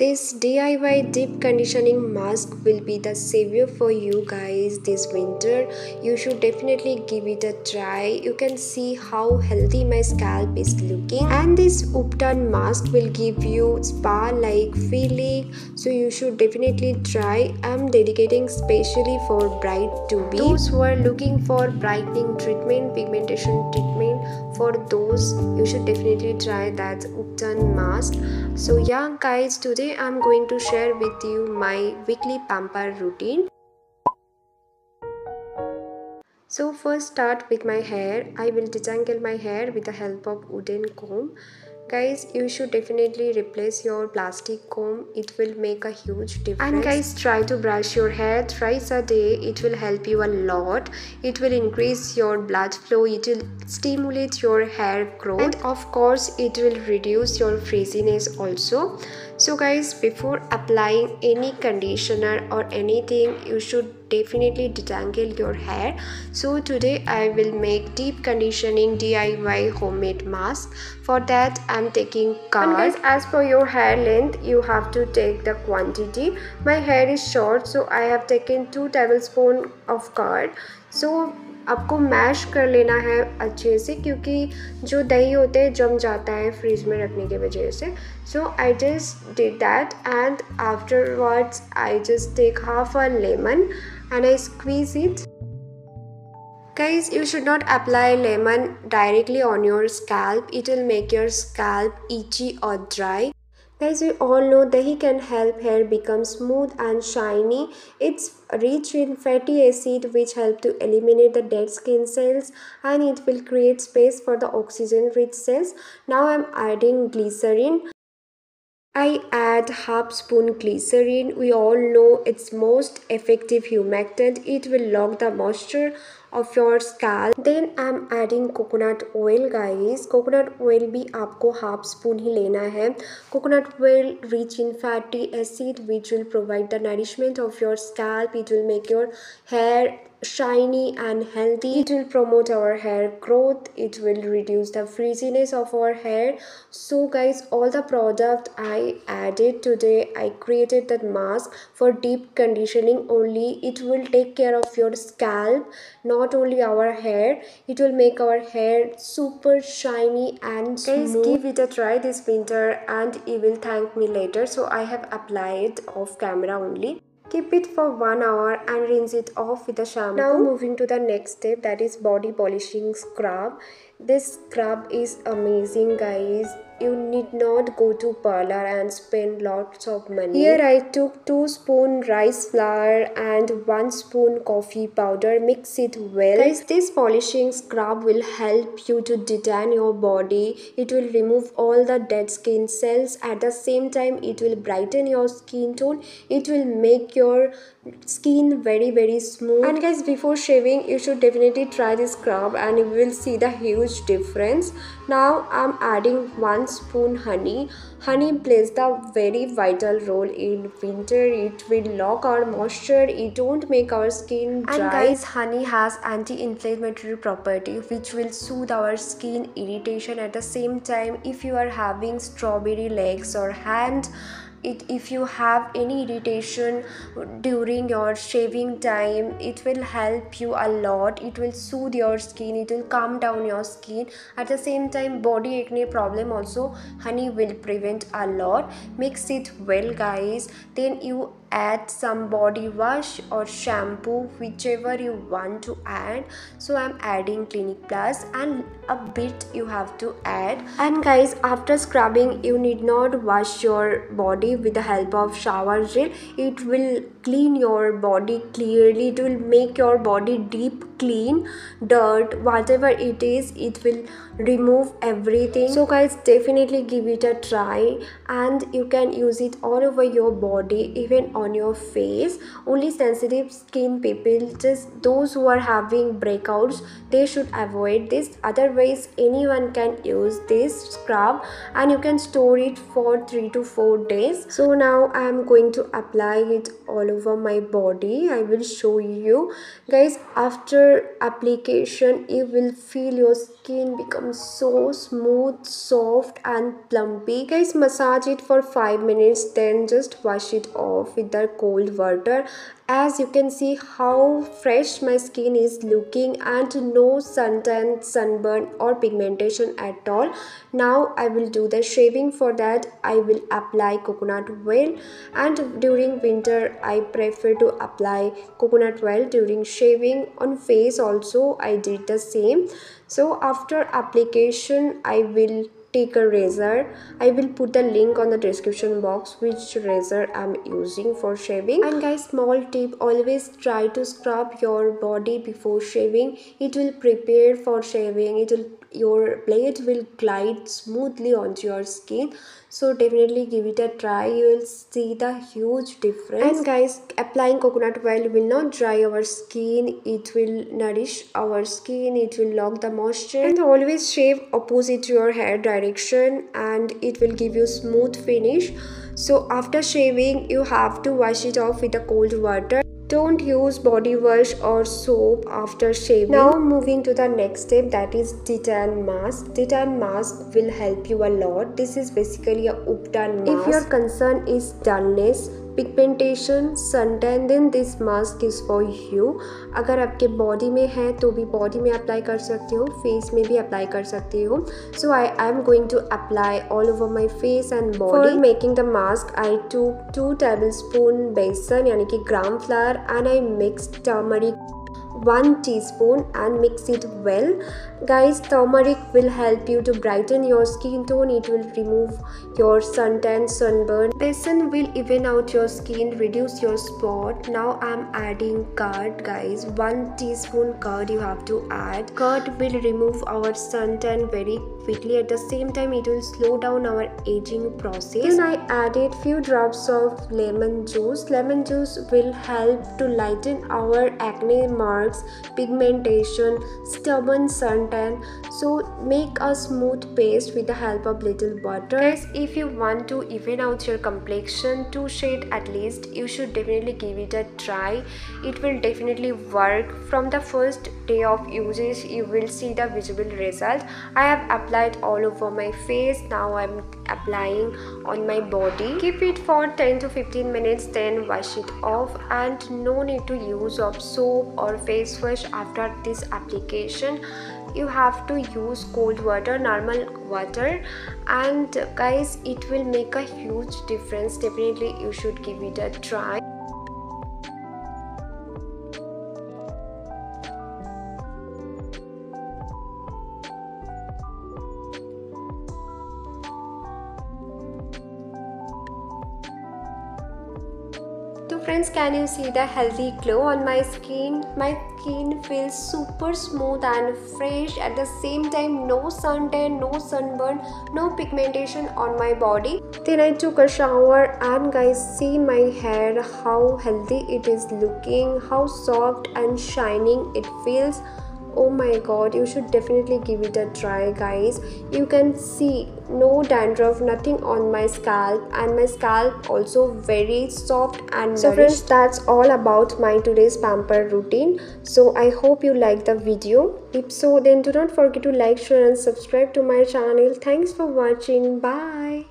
This DIY deep conditioning mask will be the savior for you guys this winter. You should definitely give it a try. You can see how healthy my scalp is looking, and this Uptan mask will give you spa like feeling, so you should definitely try. I'm dedicating specially for bride to be, those who are looking for brightening treatment, pigmentation treatment. For those, you should definitely try that Uptan mask. So yeah guys, today I'm going to share with you my weekly pamper routine. So first start with my hair. I will detangle my hair with the help of wooden comb. Guys, you should definitely replace your plastic comb. It will make a huge difference. And guys, try to brush your hair thrice a day. It will help you a lot. It will increase your blood flow. It will stimulate your hair growth. And of course, it will reduce your frizziness also. So guys, before applying any conditioner or anything, you should definitely detangle your hair. So today I will make deep conditioning DIY homemade mask. For that I'm taking card. Guys, as for your hair length, you have to take the quantity. My hair is short, so I have taken 2 tablespoons of card. So आपको mash कर लेना है अच्छे से, क्योंकि जो दही होते हैं जम जाता है फ्रिज में रखने के वजह से. So I just did that and afterwards I just take half a lemon and I squeeze it. Guys, you should not apply lemon directly on your scalp. It will make your scalp itchy or dry. Guys, we all know dahi can help hair become smooth and shiny. It's rich in fatty acid which help to eliminate the dead skin cells, and it will create space for the oxygen rich cells. Now I'm adding glycerin. I add half spoon glycerin. We all know it's most effective humectant. It will lock the moisture of your scalp. Then I'm adding coconut oil. Guys, coconut oil भी आपको half spoon ही लेना है. Coconut oil rich in fatty acid which will provide the nourishment of your scalp. It will make your hair shiny and healthy. It will promote our hair growth. It will reduce the frizziness of our hair. So guys, all the product I added today, I created that mask for deep conditioning only. It will take care of your scalp, not only our hair. It will make our hair super shiny and smooth. Guys, give it a try this winter and you will thank me later. So I have applied off camera only. Keep it for 1 hour and rinse it off with a shampoo. Now moving to the next step, that is body polishing scrub. This scrub is amazing guys. You need not go to parlor and spend lots of money. Here I took 2 spoons rice flour and 1 spoon coffee powder. Mix it well. Guys, this polishing scrub will help you to detan your body. It will remove all the dead skin cells. At the same time, it will brighten your skin tone. It will make your skin very smooth. And guys, before shaving, you should definitely try this scrub and you will see the huge difference. Now I'm adding 1 spoon honey. Plays the very vital role in winter. It will lock our moisture. It don't make our skin dry. And guys, honey has anti-inflammatory property which will soothe our skin irritation. At the same time, if you are having strawberry legs or hand, if you have any irritation during your shaving time, it will help you a lot. It will soothe your skin. It will calm down your skin. At the same time, body acne problem also honey will prevent a lot. Mix it well guys. Then you add some body wash or shampoo, whichever you want to add. So I'm adding Clinique Plus and a bit you have to add. And guys, after scrubbing, you need not wash your body with the help of shower gel. It will clean your body clearly. It will make your body deep clean. Dirt, whatever it is, it will remove everything. So guys, definitely give it a try, and you can use it all over your body, even on your face. Only sensitive skin people, just those who are having breakouts, they should avoid this. Otherwise, anyone can use this scrub, and you can store it for 3 to 4 days. So now I am going to apply it all over my body. I will show you guys. After application, you will feel your skin become becomes so smooth, soft and plumpy. Guys, massage it for 5 minutes, then just wash it off with the cold water. As you can see how fresh my skin is looking and no suntan, sunburn or pigmentation at all. Now I will do the shaving. For that I will apply coconut oil, and during winter I prefer to apply coconut oil during shaving. On face also I did the same. So after application I will take a razor. I will put the link on the description box which razor I'm using for shaving. And guys, small tip, always try to scrub your body before shaving. It will prepare for shaving. Your blade will glide smoothly onto your skin. So definitely give it a try. You will see the huge difference. And guys, applying coconut oil will not dry our skin. It will nourish our skin. It will lock the moisture. And always shave opposite to your hair direction, and it will give you smooth finish. So after shaving, you have to wash it off with the cold water. Don't use body wash or soap after shaving. Now moving to the next step, that is detan mask. Detan mask will help you a lot. This is basically a Ubtan mask. If your concern is dullness, pigmentation, suntan, then this mask is for you. अगर आपके body में है तो भी body में apply कर सकते हो, फेस में भी अप्लाई कर सकते हो. So I am going to apply all over my face and body. For making the mask, I took 2 tablespoons besan यानी कि gram flour, and I mixed turmeric 1 teaspoon and mix it well. Guys, turmeric will help you to brighten your skin tone. It will remove your suntan, sunburn. Besan will even out your skin, reduce your spot. Now I'm adding curd, guys. 1 teaspoon curd you have to add. Curd will remove our suntan very quickly. At the same time, it will slow down our aging process. Then I added few drops of lemon juice. Lemon juice will help to lighten our acne marks, pigmentation, stubborn suntan. So make a smooth paste with the help of little butter. Guys, if you want to even out your complexion 2 shades at least, you should definitely give it a try. It will definitely work. From the first day of usage you will see the visible result. I have applied all over my face. Now I'm applying on my body. Keep it for 10 to 15 minutes, then wash it off, and no need to use of soap or face wash after this application. You have to use cold water, normal water, and guys, it will make a huge difference. Definitely you should give it a try. Friends, can you see the healthy glow on my skin? My skin feels super smooth and fresh. At the same time, no suntan, no sunburn, no pigmentation on my body. Then I took a shower, and guys, see my hair, how healthy it is looking, how soft and shining it feels. Oh my god, you should definitely give it a try, guys. You can see no dandruff, nothing on my scalp, and my scalp also very soft and nourished. So friends, that's all about my today's pamper routine. So I hope you like the video. If so, then do not forget to like, share and subscribe to my channel. Thanks for watching. Bye.